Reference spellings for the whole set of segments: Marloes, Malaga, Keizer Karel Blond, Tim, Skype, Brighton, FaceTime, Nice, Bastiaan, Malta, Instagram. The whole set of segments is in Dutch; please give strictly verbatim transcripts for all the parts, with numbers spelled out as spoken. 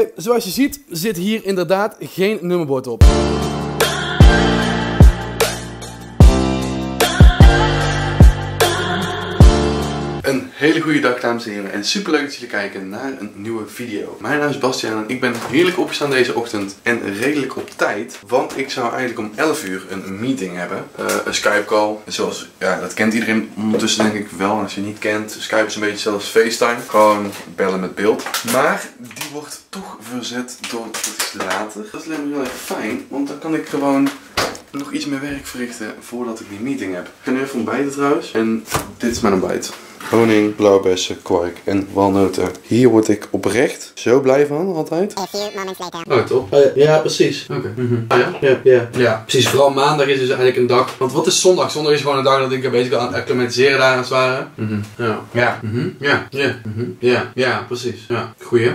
Hey, zoals je ziet zit hier inderdaad geen nummerbord op. Een hele goede dag dames en heren en super leuk dat jullie kijken naar een nieuwe video. Mijn naam is Bastiaan en ik ben heerlijk opgestaan deze ochtend en redelijk op tijd. Want ik zou eigenlijk om elf uur een meeting hebben. Uh, een Skype call. Zoals, ja, dat kent iedereen ondertussen denk ik wel. Als je het niet kent, Skype is een beetje zelfs FaceTime. Gewoon bellen met beeld. Maar die wordt toch verzet door iets later. Dat is alleen maar heel erg fijn, want dan kan ik gewoon nog iets meer werk verrichten voordat ik die meeting heb. Ik ga nu even ontbijten trouwens. En dit is mijn ontbijt. Honing, blauwbessen, kwark en walnoten. Hier word ik oprecht zo blij van, altijd. Oh, toch? Uh, ja, precies. Oké. Okay. Mm-hmm. Ah ja? Ja, ja. Ja, precies. Vooral maandag is dus eigenlijk een dag. Want wat is zondag? Zondag is gewoon een dag dat ik er bezig aan het acclimatiseren daar, als het ware. Mm-hmm. Ja. Ja. Mm-hmm. Ja. Ja. Mm-hmm. Ja. Ja, precies. Ja. Goeie.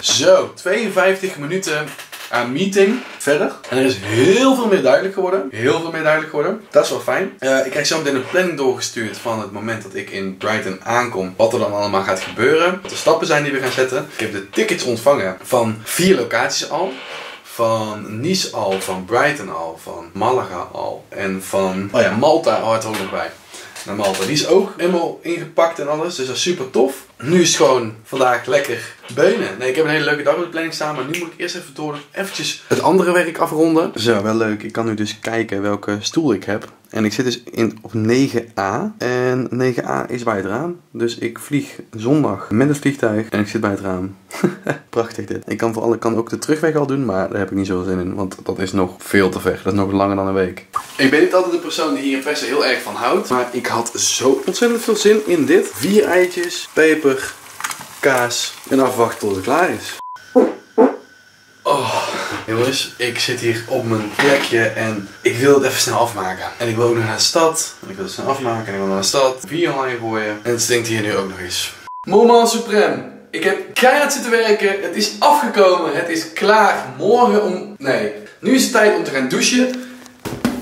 Zo, tweeënvijftig minuten. Aan meeting verder. En er is heel veel meer duidelijk geworden. Heel veel meer duidelijk geworden. Dat is wel fijn. Uh, ik krijg zo meteen een planning doorgestuurd van het moment dat ik in Brighton aankom. Wat er dan allemaal gaat gebeuren. Wat de stappen zijn die we gaan zetten. Ik heb de tickets ontvangen van vier locaties al. Van Nice al. Van Brighton al. Van Malaga al. En van oh ja, Malta hoort er ook nog bij. Naar Malta. Die is ook helemaal ingepakt en alles. Dus dat is super tof. Nu is het gewoon vandaag lekker beunen. Nee, ik heb een hele leuke dag op de planning staan. Maar nu moet ik eerst even door eventjes het andere werk afronden. Zo, wel leuk. Ik kan nu dus kijken welke stoel ik heb. En ik zit dus in, op negen A. En negen A is bij het raam. Dus ik vlieg zondag met het vliegtuig. En ik zit bij het raam. Prachtig dit. Ik kan voor alle kanten ook de terugweg al doen. Maar daar heb ik niet zoveel zin in. Want dat is nog veel te ver. Dat is nog langer dan een week. Ik ben niet altijd de persoon die hier in Vesten heel erg van houdt. Maar ik had zo ontzettend veel zin in dit. Vier eitjes, peper, kaas en afwachten tot het klaar is. Oh, jongens, ik zit hier op mijn plekje en ik wil het even snel afmaken. En ik wil ook nog naar de stad. En ik wil het snel afmaken en ik wil naar de stad. Bier online gooien. En het stinkt hier nu ook nog eens. Moment suprême. Ik heb keihard zitten werken. Het is afgekomen. Het is klaar. Morgen om... Nee. Nu is het tijd om te gaan douchen.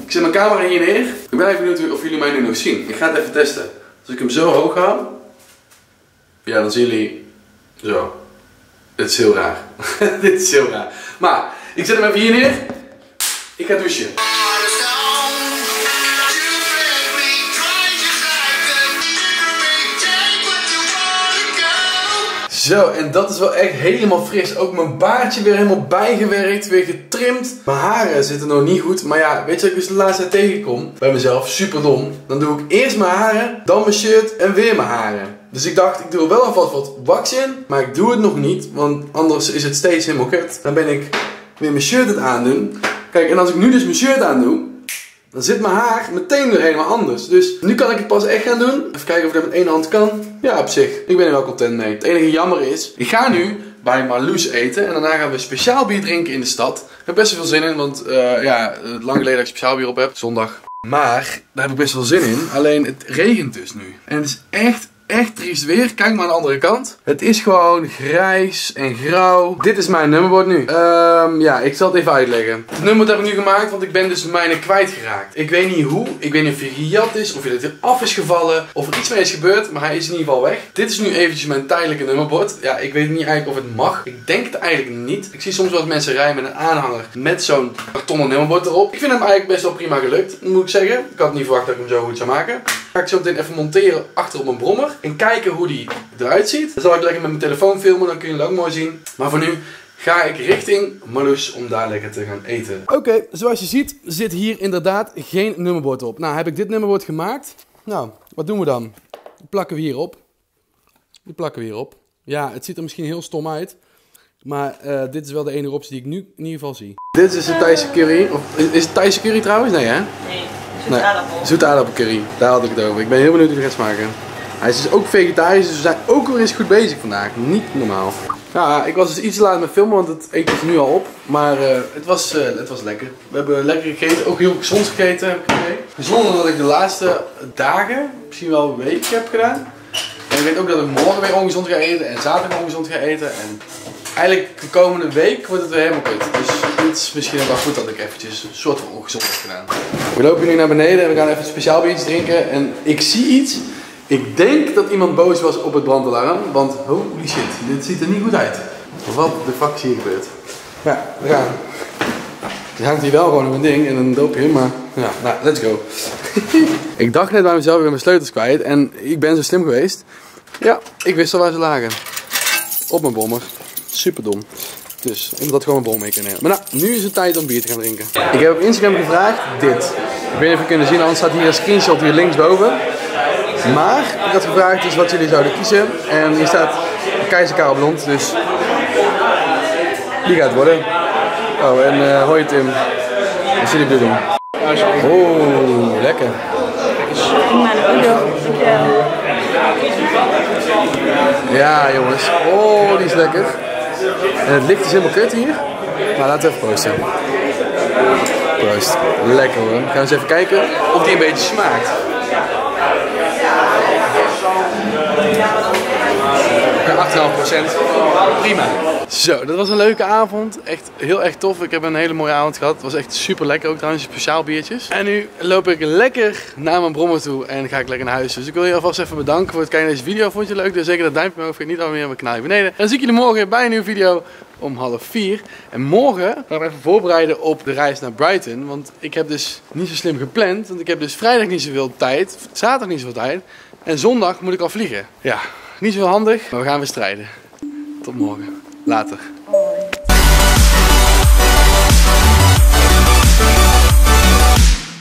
Ik zet mijn camera hier neer. Ik ben even benieuwd of jullie mij nu nog zien. Ik ga het even testen. Als ik hem zo hoog hou... Ja, dan zien jullie zo. Het is heel raar. Dit is heel raar. Maar ik zet hem even hier neer. Ik ga douchen. Zo, en dat is wel echt helemaal fris. Ook mijn baardje weer helemaal bijgewerkt, weer getrimd. Mijn haren zitten nog niet goed. Maar ja, weet je wat ik dus de laatste tijd tegenkom? Bij mezelf, super dom. Dan doe ik eerst mijn haren, dan mijn shirt en weer mijn haren. Dus ik dacht, ik doe er wel alvast wat wax in. Maar ik doe het nog niet, want anders is het steeds helemaal kut. Dan ben ik weer mijn shirt het aandoen. Kijk, en als ik nu dus mijn shirt aandoe, dan zit mijn haar meteen weer helemaal anders. Dus nu kan ik het pas echt gaan doen. Even kijken of ik dat met één hand kan. Ja, op zich. Ik ben er wel content mee. Het enige jammer is, ik ga nu bij Marloes eten. En daarna gaan we speciaal bier drinken in de stad. Ik heb best wel veel zin in, want uh, ja, lang geleden dat ik speciaal bier op heb. Zondag. Maar, daar heb ik best wel zin in. Alleen, het regent dus nu. En het is echt... Echt triest weer. Kijk maar aan de andere kant. Het is gewoon grijs en grauw. Dit is mijn nummerbord nu. Um, ja, ik zal het even uitleggen. Het nummerbord heb ik nu gemaakt, want ik ben dus mijne kwijtgeraakt. Ik weet niet hoe. Ik weet niet of hij gejat is, of hij er af is gevallen, of er iets mee is gebeurd, maar hij is in ieder geval weg. Dit is nu eventjes mijn tijdelijke nummerbord. Ja, ik weet niet eigenlijk of het mag. Ik denk het eigenlijk niet. Ik zie soms wel mensen rijden met een aanhanger met zo'n kartonnen nummerbord erop. Ik vind hem eigenlijk best wel prima gelukt, moet ik zeggen. Ik had niet verwacht dat ik hem zo goed zou maken. Ga ik zo meteen even monteren achter op mijn brommer. En kijken hoe die eruit ziet. Dan zal ik lekker met mijn telefoon filmen, dan kun je het ook mooi zien. Maar voor nu ga ik richting Malus om daar lekker te gaan eten. Oké, okay, zoals je ziet zit hier inderdaad geen nummerbord op. Nou, heb ik dit nummerbord gemaakt. Nou, wat doen we dan? Die plakken we hierop. Die plakken we hierop. Ja, het ziet er misschien heel stom uit. Maar uh, dit is wel de enige optie die ik nu in ieder geval zie. Dit is een Thaise curry. Of, is het Thaise curry trouwens? Nee hè? Nee, zoete aardappel. Zoete aardappelcurry. Daar had ik het over. Ik ben heel benieuwd hoe het gaat smaken. Hij is dus ook vegetarisch, dus we zijn ook weer eens goed bezig vandaag. Niet normaal. Ja, ik was dus iets te laat met filmen, want het eten is nu al op. Maar uh, het, was, uh, het was lekker. We hebben lekker gegeten, ook heel gezond gegeten heb ik gegeten. Gezonder dan dat ik de laatste dagen, misschien wel een week heb gedaan. En ik weet ook dat ik morgen weer ongezond ga eten en zaterdag ongezond ga eten. En eigenlijk de komende week wordt het weer helemaal kut. Dus dit is misschien wel goed dat ik eventjes een soort van ongezond heb gedaan. We lopen nu naar beneden en we gaan even een speciaal biertje drinken. En ik zie iets. Ik denk dat iemand boos was op het brandalarm, want holy shit, dit ziet er niet goed uit. Wat de fuck zie ik dit? Ja, we gaan. Je hangt hier wel gewoon op een ding en een doopje, maar ja, nou, let's go. Ik dacht net bij mezelf, ik ben mijn sleutels kwijt en ik ben zo slim geweest. Ja, ik wist al waar ze lagen. Op mijn bommer. Super dom. Dus ik moet dat gewoon mijn bol mee kunnen nemen. Maar nou, nu is het tijd om bier te gaan drinken. Ik heb op Instagram gevraagd dit. Ik weet niet of je kunnen zien, anders staat hier een screenshot hier linksboven. Maar ik had gevraagd dus wat jullie zouden kiezen. En hier staat Keizer Karel Blond, dus die gaat worden. Oh, en uh, hoi Tim. Wat jullie bedoelen? Oh, lekker. Ja, jongens. Oh, die is lekker. En het licht is helemaal kut hier. Maar laten we even proosten. Proost. Lekker hoor. Gaan we eens even kijken of die een beetje smaakt. acht komma vijf procent. Prima. Zo, dat was een leuke avond. Echt heel erg tof. Ik heb een hele mooie avond gehad. Het was echt super lekker ook trouwens. Speciaal biertjes. En nu loop ik lekker naar mijn brommer toe en ga ik lekker naar huis. Dus ik wil je alvast even bedanken voor het kijken naar deze video. Vond je het leuk? Dus zeker dat duimpje omhoog. Vergeet niet alweer mijn kanaal beneden. En dan zie ik jullie morgen bij een nieuwe video om half vier. En morgen gaan we even voorbereiden op de reis naar Brighton. Want ik heb dus niet zo slim gepland. Want ik heb dus vrijdag niet zoveel tijd. Zaterdag niet zoveel tijd. En zondag moet ik al vliegen. Ja. Niet zo handig, maar we gaan weer strijden. Tot morgen. Later.